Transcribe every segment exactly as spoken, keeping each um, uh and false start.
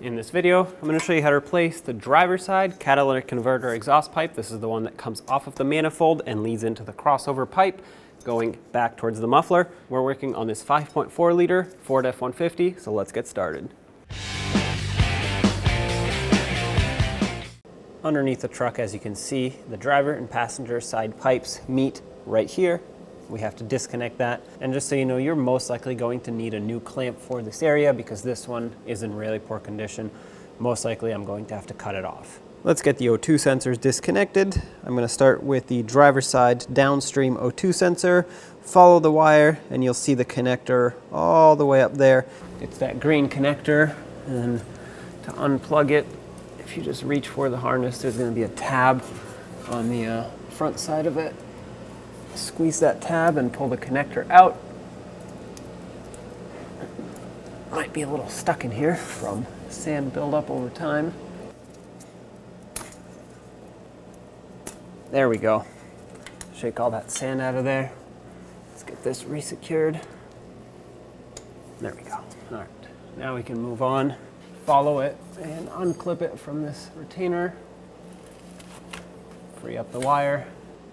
In this video, I'm going to show you how to replace the driver's side catalytic converter exhaust pipe. This is the one that comes off of the manifold and leads into the crossover pipe going back towards the muffler. We're working on this five point four liter Ford F one fifty, so let's get started. Underneath the truck, as you can see, the driver and passenger side pipes meet right here. We have to disconnect that. And just so you know, you're most likely going to need a new clamp for this area because this one is in really poor condition. Most likely I'm going to have to cut it off. Let's get the O two sensors disconnected. I'm going to start with the driver's side downstream O two sensor, follow the wire, and you'll see the connector all the way up there. It's that green connector, and to unplug it, if you just reach for the harness, there's going to be a tab on the uh, front side of it. Squeeze that tab and pull the connector out. Might be a little stuck in here from sand buildup over time. There we go. Shake all that sand out of there. Let's get this resecured. There we go. All right, now we can move on. Follow it and unclip it from this retainer. Free up the wire.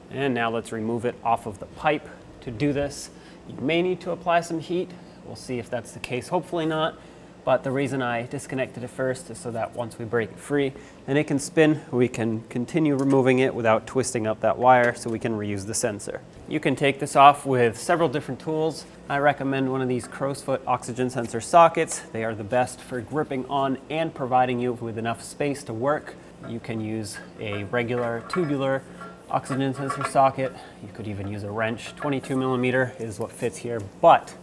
And now let's remove it off of the pipe. To do this, you may need to apply some heat. We'll see if that's the case, hopefully not. But the reason I disconnected it first is so that once we break it free and it can spin, we can continue removing it without twisting up that wire so we can reuse the sensor. You can take this off with several different tools. I recommend one of these crow's foot oxygen sensor sockets. They are the best for gripping on and providing you with enough space to work. You can use a regular tubular oxygen sensor socket. You could even use a wrench. twenty-two millimeter is what fits here, but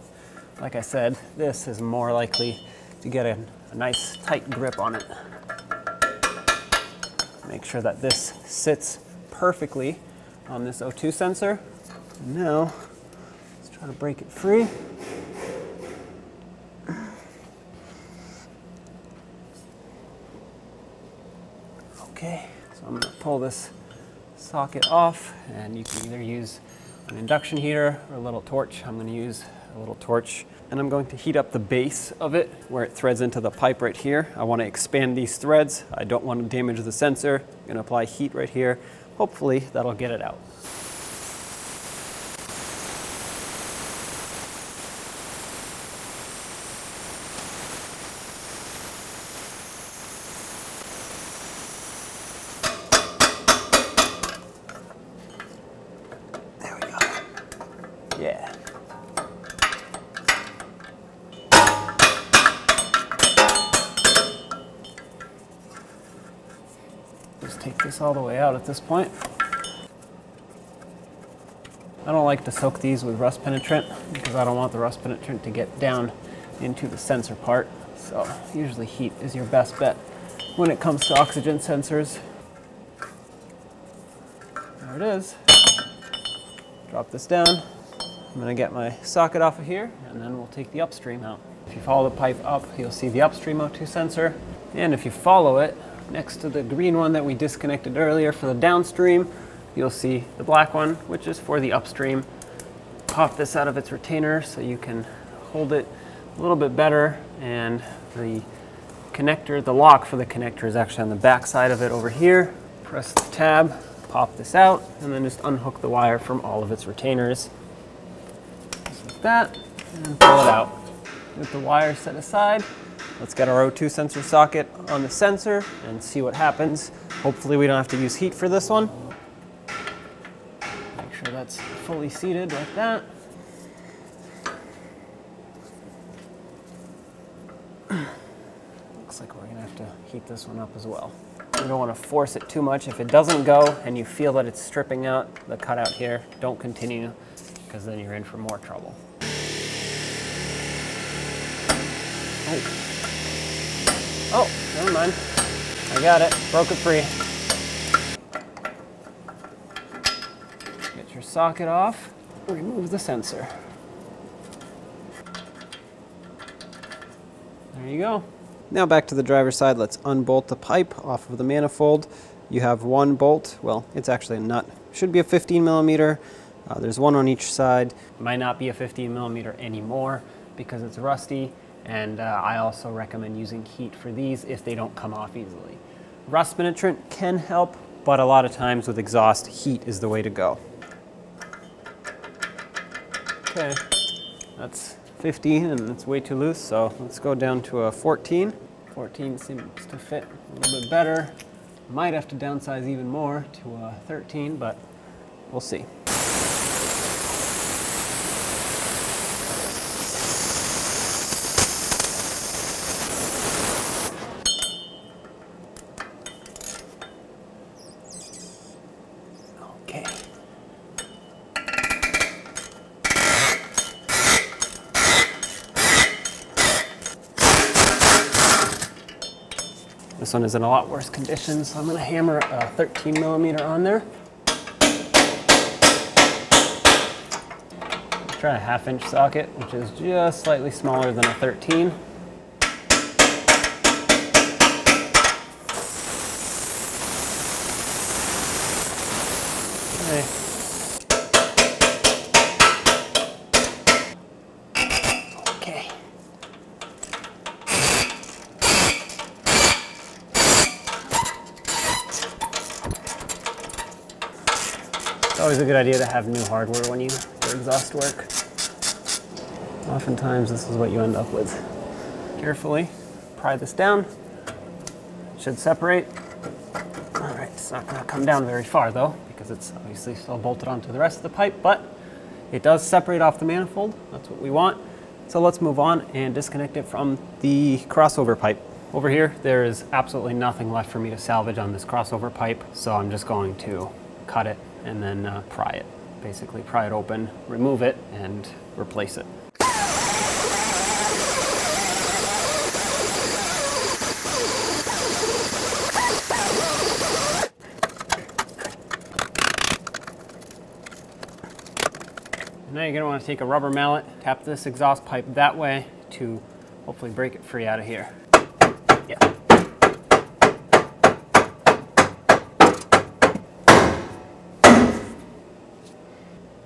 like I said, this is more likely to get a, a nice tight grip on it. Make sure that this sits perfectly on this O two sensor. And now, let's try to break it free. Okay, so I'm gonna pull this socket off, and you can either use an induction heater or a little torch. I'm going to use a little torch, and I'm going to heat up the base of it where it threads into the pipe right here. I want to expand these threads. I don't want to damage the sensor. I'm going to apply heat right here. Hopefully that'll get it out. Yeah. Just take this all the way out at this point. I don't like to soak these with rust penetrant because I don't want the rust penetrant to get down into the sensor part. So usually heat is your best bet when it comes to oxygen sensors. There it is. Drop this down. I'm going to get my socket off of here, and then we'll take the upstream out. If you follow the pipe up, you'll see the upstream O two sensor. And if you follow it next to the green one that we disconnected earlier for the downstream, you'll see the black one, which is for the upstream. Pop this out of its retainer so you can hold it a little bit better. And the connector, the lock for the connector is actually on the back side of it over here. Press the tab, pop this out, and then just unhook the wire from all of its retainers. That and pull it out. With the wire set aside, let's get our O two sensor socket on the sensor and see what happens. Hopefully we don't have to use heat for this one. Make sure that's fully seated like that. Looks like we're gonna have to heat this one up as well. You don't want to force it too much. If it doesn't go and you feel that it's stripping out the cutout here, don't continue, because then you're in for more trouble. Oh. oh, never mind. I got it, broke it free. Get your socket off, remove the sensor. There you go. Now back to the driver's side, let's unbolt the pipe off of the manifold. You have one bolt, well, it's actually a nut. Should be a fifteen millimeter. Uh, there's one on each side. Might not be a fifteen millimeter anymore because it's rusty. and uh, I also recommend using heat for these if they don't come off easily. Rust penetrant can help, but a lot of times with exhaust, heat is the way to go. Okay, that's fifteen and it's way too loose, so let's go down to a fourteen. fourteen seems to fit a little bit better. Might have to downsize even more to a thirteen, but we'll see. This one is in a lot worse condition, so I'm going to hammer a thirteen millimeter on there. Try a half inch socket, which is just slightly smaller than a thirteen. Always a good idea to have new hardware when you do exhaust work. Oftentimes this is what you end up with. Carefully pry this down. It should separate. All right, it's not going to come down very far though, because it's obviously still bolted onto the rest of the pipe, but it does separate off the manifold. That's what we want. So let's move on and disconnect it from the crossover pipe. Over here, there is absolutely nothing left for me to salvage on this crossover pipe, so I'm just going to cut it and then uh, pry it. Basically pry it open, remove it, and replace it. Now you're gonna wanna take a rubber mallet, tap this exhaust pipe that way to hopefully break it free out of here. Yeah.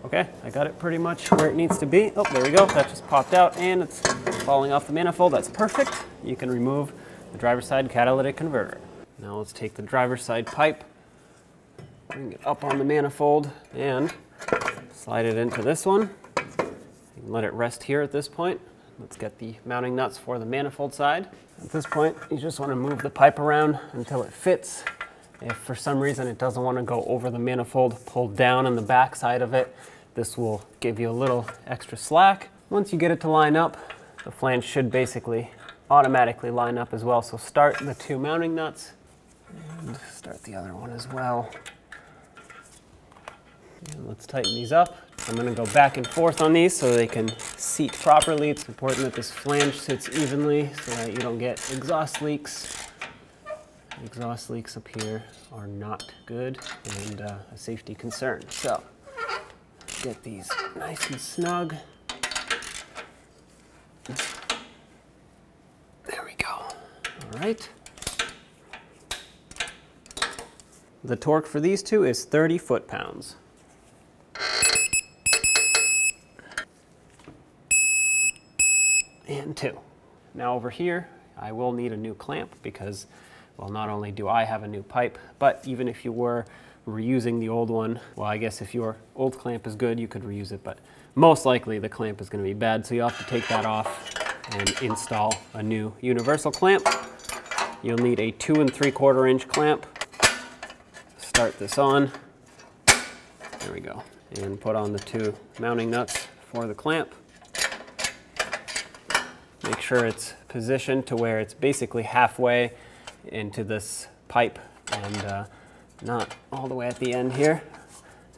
Okay, I got it pretty much where it needs to be. Oh, there we go, that just popped out and it's falling off the manifold, that's perfect. You can remove the driver's side catalytic converter. Now let's take the driver's side pipe, bring it up on the manifold and slide it into this one. You can let it rest here at this point. Let's get the mounting nuts for the manifold side. At this point, you just want to move the pipe around until it fits. If for some reason it doesn't want to go over the manifold, pull down on the back side of it. This will give you a little extra slack. Once you get it to line up, the flange should basically automatically line up as well. So start the two mounting nuts and start the other one as well. And let's tighten these up. I'm going to go back and forth on these so they can seat properly. It's important that this flange sits evenly so that you don't get exhaust leaks. Exhaust leaks up here are not good and uh, a safety concern. So get these nice and snug. There we go. All right. The torque for these two is thirty foot-pounds. And two. Now over here, I will need a new clamp because well, not only do I have a new pipe, but even if you were reusing the old one, well, I guess if your old clamp is good, you could reuse it, but most likely the clamp is going to be bad, so you'll have to take that off and install a new universal clamp. You'll need a two and three quarter inch clamp. Start this on. There we go. And put on the two mounting nuts for the clamp. Make sure it's positioned to where it's basically halfway into this pipe and uh, not all the way at the end here.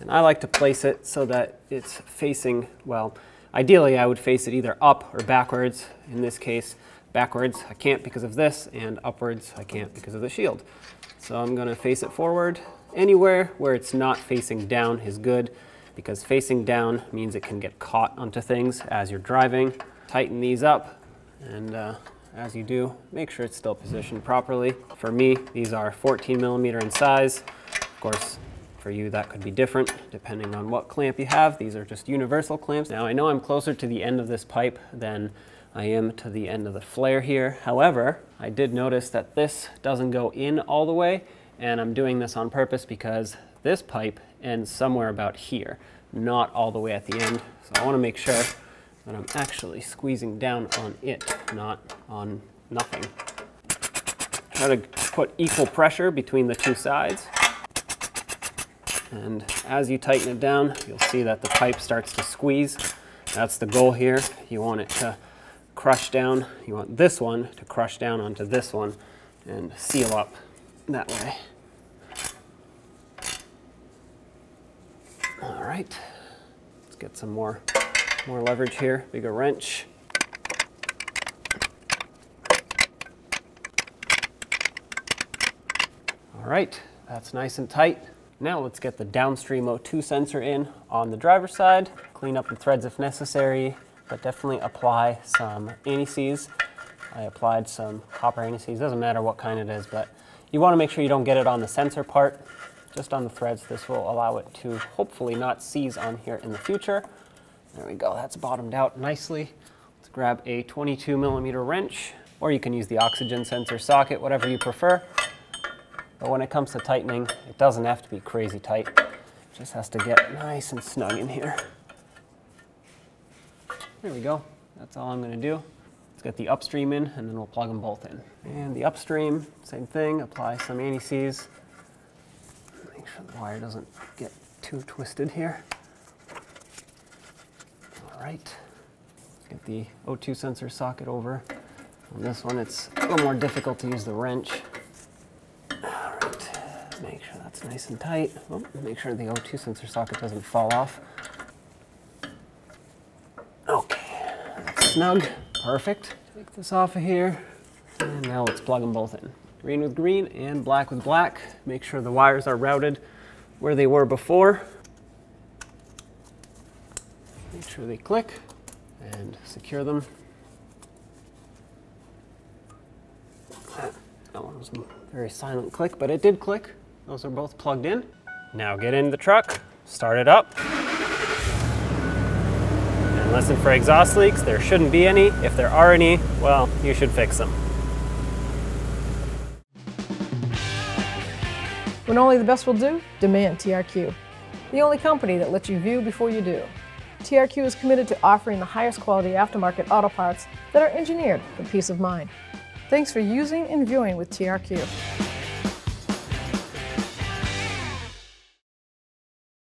And I like to place it so that it's facing, well, ideally I would face it either up or backwards. In this case, backwards I can't because of this, and upwards I can't because of the shield. So I'm gonna face it forward. Anywhere where it's not facing down is good, because facing down means it can get caught onto things as you're driving. Tighten these up and uh, as you do, make sure it's still positioned properly. For me, these are fourteen millimeter in size. Of course, for you that could be different depending on what clamp you have. These are just universal clamps. Now I know I'm closer to the end of this pipe than I am to the end of the flare here. However, I did notice that this doesn't go in all the way, and I'm doing this on purpose because this pipe ends somewhere about here, not all the way at the end. So I want to make sure that I'm actually squeezing down on it, not on nothing. Try to put equal pressure between the two sides. And as you tighten it down, you'll see that the pipe starts to squeeze. That's the goal here. You want it to crush down. You want this one to crush down onto this one and seal up that way. All right, let's get some more, more leverage here, bigger wrench. All right, that's nice and tight. Now let's get the downstream O two sensor in on the driver's side, clean up the threads if necessary, but definitely apply some anti-seize. I applied some copper anti-seize, doesn't matter what kind it is, but you want to make sure you don't get it on the sensor part, just on the threads. This will allow it to hopefully not seize on here in the future. There we go, that's bottomed out nicely. Let's grab a twenty-two millimeter wrench, or you can use the oxygen sensor socket, whatever you prefer. But when it comes to tightening, it doesn't have to be crazy tight. It just has to get nice and snug in here. There we go. That's all I'm going to do. Let's get the upstream in, and then we'll plug them both in. And the upstream, same thing. Apply some anti-seize. Make sure the wire doesn't get too twisted here. All right. Let's get the O two sensor socket over. On this one, it's a little more difficult to use the wrench. Make sure that's nice and tight. Oh, make sure the O two sensor socket doesn't fall off. Okay, that's snug, perfect. Take this off of here, and now let's plug them both in. Green with green and black with black. Make sure the wires are routed where they were before. Make sure they click and secure them. That one was a very silent click, but it did click. Those are both plugged in. Now get in the truck, start it up, and listen for exhaust leaks. There shouldn't be any. If there are any, well, you should fix them. When only the best will do, demand T R Q. The only company that lets you view before you do. T R Q is committed to offering the highest quality aftermarket auto parts that are engineered for peace of mind. Thanks for using and viewing with T R Q.